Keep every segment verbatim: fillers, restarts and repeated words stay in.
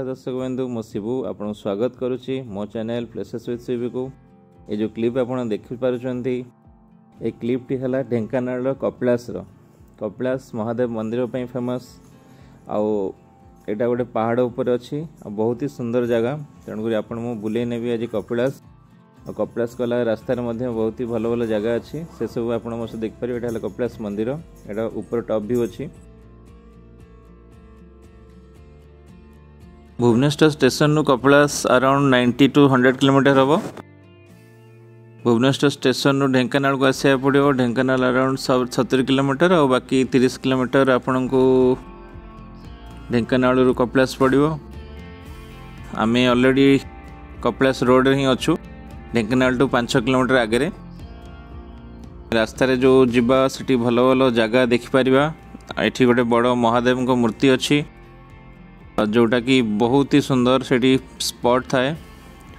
नमस्कार दर्शक बंधु, मो शिबू आपन स्वागत करुच्ची मो चैनल प्लेसेस विथ शिबू को। ये जो क्लिप आपड़ देखिपुंट ये क्लिप्टी है ढेंकानाल कपिलास कपिलास महादेव मंदिर पर फेमस आउ एटा गोटे पहाड़ उपर अच्छी बहुत ही सुंदर जगह। तेणुक आप बुले नेबी आज कपिलास और कपिलास गला रास्तार बहुत ही भल भल जगह अच्छी से सब आप देखिपर। यहाँ कपिलास मंदिर एटा ऊपर टॉप व्यू अच्छी। भुवनेश्वर स्टेशन रु Kapilas around ninety to hundred kilometre हम। भुवनेश्वर स्टेशन रु ढेंकानाल को आसा पड़ो। ढेंकानाल अराउंड सत्तर किलोमीटर और बाकी तीस किलोमीटर आपण को ढेंकानाल रु कपिलास पड़ो। आम ऑलरेडी कपिलास रोड हिं अच्छू। ढेंकानाल टू पांच किलोमीटर आगे रास्तार जो जीवा से भल भल जगह देखिपर। ये गोटे बड़ महादेव को मूर्ति अच्छी जोटा कि बहुत ही सुंदर सेठी स्पॉट थाए।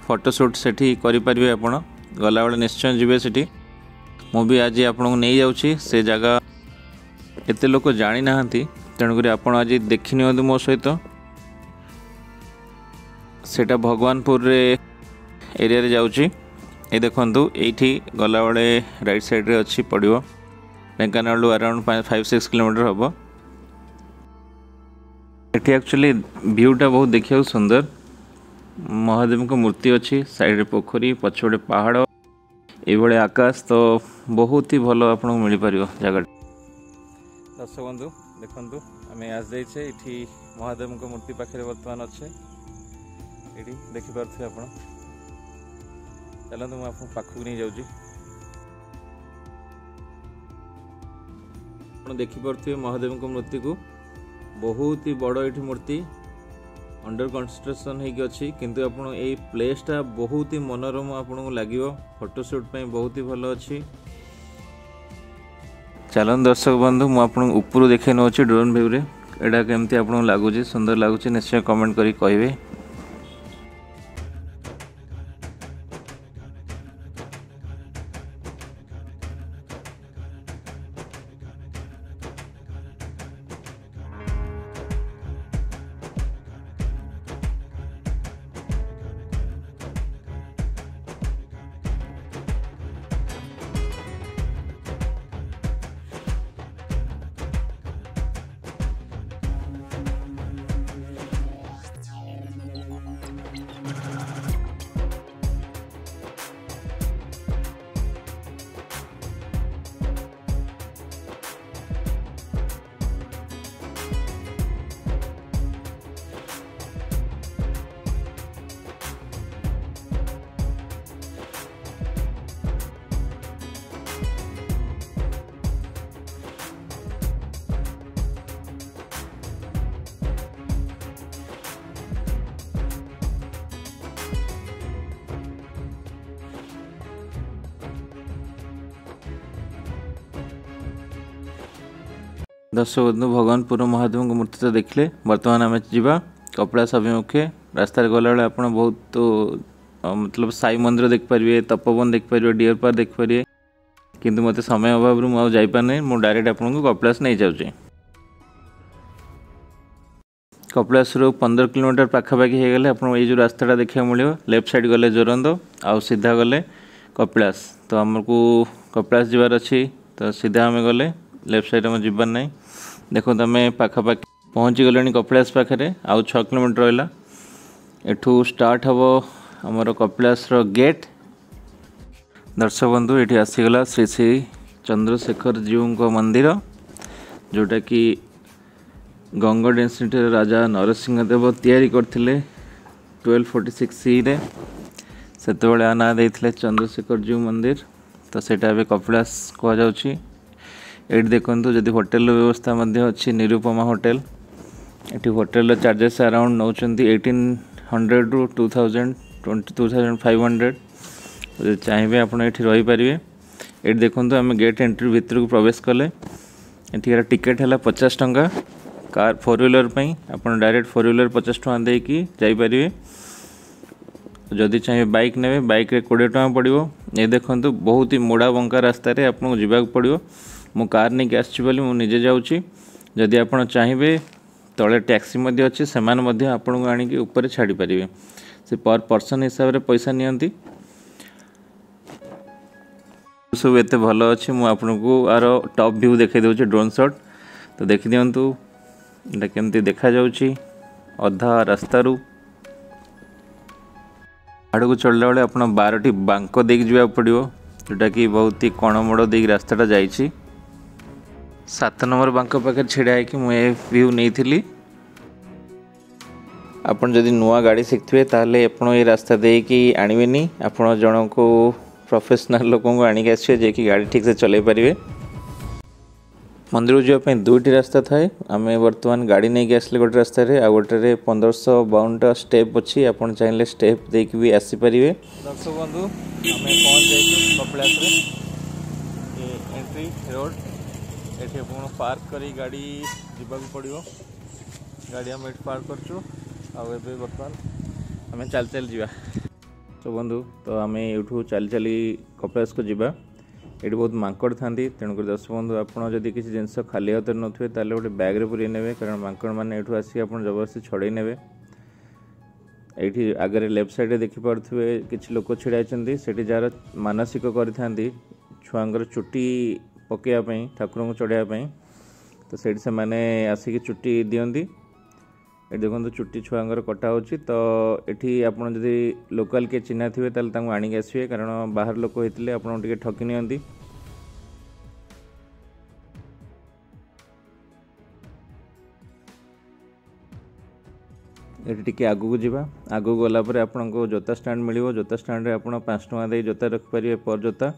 फोटोशूट सेठी करि परिबे आपण। गला वाला निश्चय जीवे सेठी। मु भी आज आपण को नहीं जाउची से जगह एते लोक जानि नाहंती। तेणु करी आपण आज देखि नियंतु मो सहित। सेटा भगवानपुर रे एरिया रे जाउची। ए देखंतु एठी गला वाले राइट साइड रे अछि पड़ियो। Dhenkanal around five six kilometre हबो। ये एक्चुअली व्यूटा बहुत देखा सुंदर। महादेव को मूर्ति अच्छी साइड पोखरी पछपटे पहाड़ ये आकाश तो बहुत ही भल आप मिल पार जगह। दर्शक बंधु देखु आम आज जाइए ये महादेव को मूर्ति पाखे बर्तमान अच्छे ये देखिपे आप। चलते मुझे पाखक नहीं जाऊँ। देखिपे महादेव को मूर्ति को बहुत ही बड़ ये मूर्ति अंडर कंस्ट्रक्शन होगी। किंतु आप प्लेसटा बहुत ही मनोरम आपको लगे। फोटोशूट बहुत ही भल अच्छी। चलन दर्शक बंधु मुझे ऊपर देखे नौ ड्रोन व्यू रे एटा केमती आप लगुच सुंदर लगुच निश्चय कमेंट करी कहिबे। दर्शक बंधु भगवानपुर महादेव को मूर्ति तो देखले। बर्तमान आम जावा कपिलास अभिमुखे। रास्तार गला आप बहुत तो, मतलब साई मंदिर देखिपारे, तपोवन देखिपारे, डियर पार्क देखिपारे। किंतु मत समय अभाव मुझे जापारे। मुझे डायरेक्ट आपको कपिलास नहीं जाऊँगी। कपिलास रु पंद्रह किलोमीटर पाखापाखि हो गले। आप जो रास्ता देखा मिले लेफ्ट साइड गले जोरंद आउ सीधा गले कपिलास। तो आमको कपिलास जबार अच्छी तो सीधा आम गले लेफ्ट साइड में जीवन ना। देखो तुम पाखापाखि पहुँच गले कपिलास पाखे। आउ छ किलोमीटर रहा एठू स्टार्ट हम आमर कपिलास गेट। दर्शक बंधु ये आसीगला श्री श्री चंद्रशेखर जीव को मंदिर जोटा कि गंग डेन्सीटी राजा नरसिंह देव तैयारी करथिले बारह सौ छियालीस सी रे। सेतबेले आ नाम देथिले चंद्रशेखर जीव मंदिर। तो सेटा एबे कपिलास कह जाउची। ये देखूँ जदि होटेल व्यवस्था अच्छी निरुपमा होटेल। ये होटेल चार्जेस अराउंड नौ एटीन हंड्रेड रु two thousand twenty two thousand five hundred चाहिए आप रही पारे। ये देखूँ आम गेट एंट्री भितर को प्रवेश कले। ये टिकेट है पचास टंका कार फोर व्हीलर पर। आप डायरेक्ट फोर व्हीलर पचास टंका देकी जाइपारे। जदि चाहिए बाइक ने बाइक रे कोड़े टंका पड़ो। ये देखूँ बहुत ही मोड़ा बंका रास्तार आपको जावाक पड़ो। मु कार नहीं आसि बोली मुझे जाऊँगी। जदि आप चाहिए तो तले टैक्सी अच्छी से आपको आणिक ऊपर छाड़ी पारे से पर पर्सन हिसाब से पैसा नियंती सब एत भल अच्छे मुझे आर टॉप व्यू देखे दूसरे ड्रोन शॉट तो देखी दिंतु ये केमती देखा अधा रास्तार आड़ को चढ़ला बेले आप बारटी बांक देक जावा पड़ो जोटा कि बहुत ही कणमोड़ देक रास्ता जाइए सात नंबर बांक पाखे छिड़ा है कि मुझे व्यू नहीं थी आपन जदि नुआ गाड़ी शिखे ताले आपन ये रास्ता दे कि आनबेनि आपन जन को प्रोफेशनल लोक को आणिक आसिए जे कि गाड़ी ठीक से चले पारे। मंदिर जावाई दुईट रास्ता थाए आम बर्तमान गाड़ी नहीं कि आसिले गोटे रास्तार आ गोटे पंद्रह बावन टा स्टेप अच्छी आप चाहिए स्टेप देक भी आसीपारे। दर्शक बंधु एंट्री रोड ये पार्क कर गाड़ी जावाक पड़ो गाड़ी आम ये पार्क करूँ आगे बर्तमान आम चल चल जा तो बंधु तो आम यूँ चल चली कपलास को जावा ये बहुत मांकड़ था तेणुक दर्शक बंधु आपड़ी जब किसी जिनस खाली हाथ न थे ताले गोटे बैग्रे पूरे ने कारण मांकड़ मैंने यू आसिक जबरदस्ती छड़े ने ये आगे लेफ्ट साइड देखी पारे कि लोक छिड़ाई से जार मानसिक करते छुआर चुट्टी पकड़ापी ठाकुर को चढ़ापी तो से आसिक चुट्टी दिंती ये देखो चुट्टी छुआर कटा हो तो ये आप लोकाल किए चिन्हा थे तो आणिक आसवे कारण बाहर लोक होते आपके ठकी नि ये आगू जावा आगू गलापर आपन को जोता स्टैंड मिलो जोता स्टैंड आप पाँच टका दे जोता रखिपारे पर जोता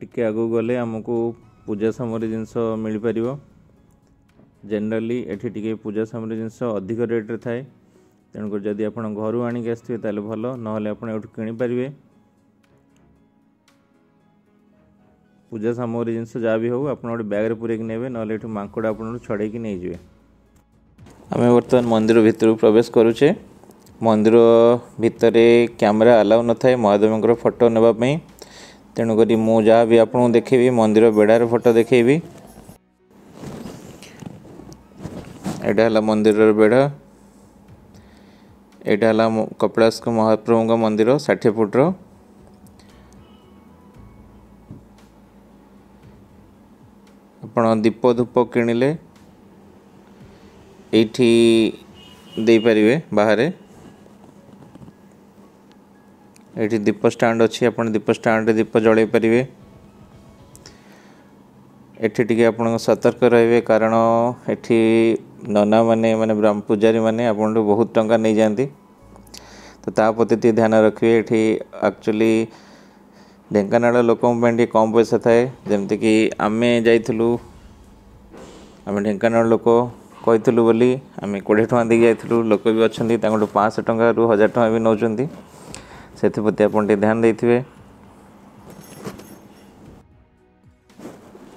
टिके आगू गले आमको पूजा सामग्री जिनस मिल पार जेनराली एठी टिके पूजा सामग्री जिनस अधिक रेट्रे थाए तेणुकर जदि आप घर आणिक आसते ताले भल ना कि पारे पूजा सामग्री जिनस जहाँ भी हूँ आप गोटे बैग्रे पूरेक नेबे ना ये मांकड़ आप छड़े नहीं जाए। आम बर्तमान मंदिर भितर प्रवेश करुचे मंदिर भितर कैमेरा अलाउ न थाए महादेव फोटो नापी तेणुक मु जहाँ भी आपको देखेबी मंदिर बेड़ार फोटो देखेबी एटा है मंदिर बेड़ा एटा है कपलास महाप्रभु का मंदिर षाठिए फुट्र आपन दीप धूप किणिले एठी दे पारिबे बाहरे ये दीप स्टैंड अच्छी आप दीप स्टैंड दीप जल पारे ये आप सतर्क रे कारण ये नना माने माने ब्राह्मण पूजारी माने आप बहुत टंका नहीं जाती तो तापति ध्यान रखिए ये एक्चुअली ढेंकानाल लोक कम पैसा थाए जमीक आम जाइलु आम ढेंकानाल लोक कही बोली आम कोड़े टଙ୍କା दे जाइलु लोक भी अच्छा पाँच टଙ୍କା रु हजार टଙ୍କା भी नौ से प्रति ध्यान देते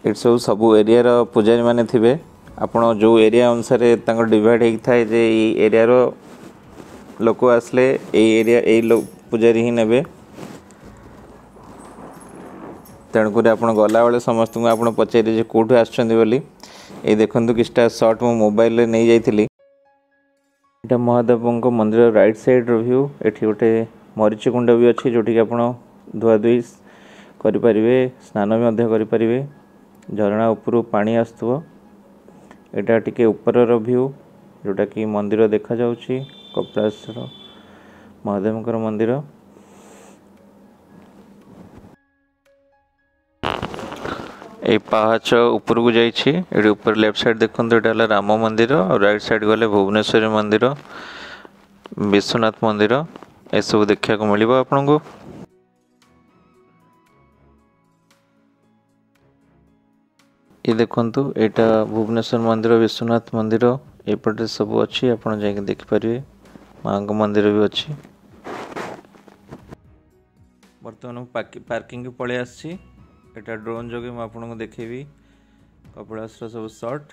इट सब सब एरिया रो पुजारी माने थे आप जो एरिया अनुसार डिवाइड होता है जे एरिया रो लोक आसले एरिया ये पुजारी ही नेबे तेणुक आप गला बेले समस्त को आप पचारे कौटू आस देखु किसटा सर्ट मो मोबाइल रे नहीं जाइली एटा महादेव मंदिर राइट साइड रिव्यू ये गोटे मरीच कुंड भी अच्छी जोटी आप धुआ धुई करेंगे स्नान भी करेंगे झरणा उपरू पानी आसतु एटा टिके ऊपर भ्यू जोटा कि मंदिर देखा जाउछि कपलास महादेव मंदिर ए पहाच ऊपर को जाइए ऊपर लेफ्ट साइड देखते यहाँ राम मंदिर और राइट साइड गले भुवनेश्वरी मंदिर विश्वनाथ मंदिर ये सब देखा मिल आपको ये देखु एटा भुवनेश्वर मंदिर विश्वनाथ मंदिर एपटे सब अच्छी आप देखिपारे माँ का मंदिर भी अच्छी बर्तमान पार्किंग पलि आटा ड्रोन जगे मुझे देखेबी कपलास सब शॉट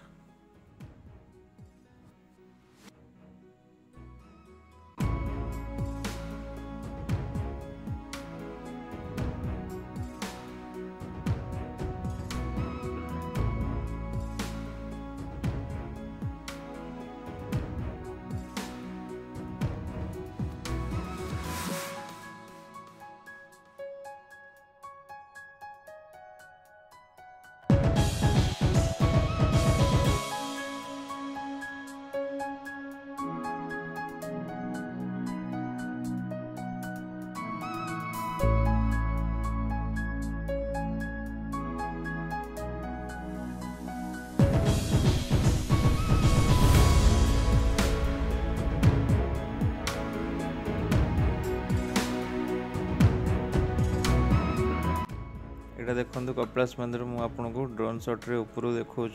देखो कपिलास मंदिर मुझे ड्रोन शॉट रे ऊपर देखा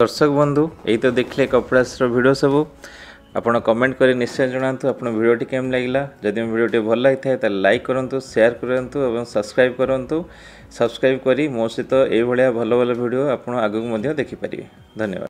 दर्शक बंधु यही तो देखले कपिलास वीडियो सब आपड़ कमेंट कर निश्चय जनातु आपन वीडियोटी केम लगला। जदि वीडियोटी भल लगी था तो लाइक करूँ, शेयर करूँ और सब्सक्राइब करूँ। सब्सक्राइब करी मो सहित यही भल भल वीडियो आपन आगु देखिपारे। धन्यवाद।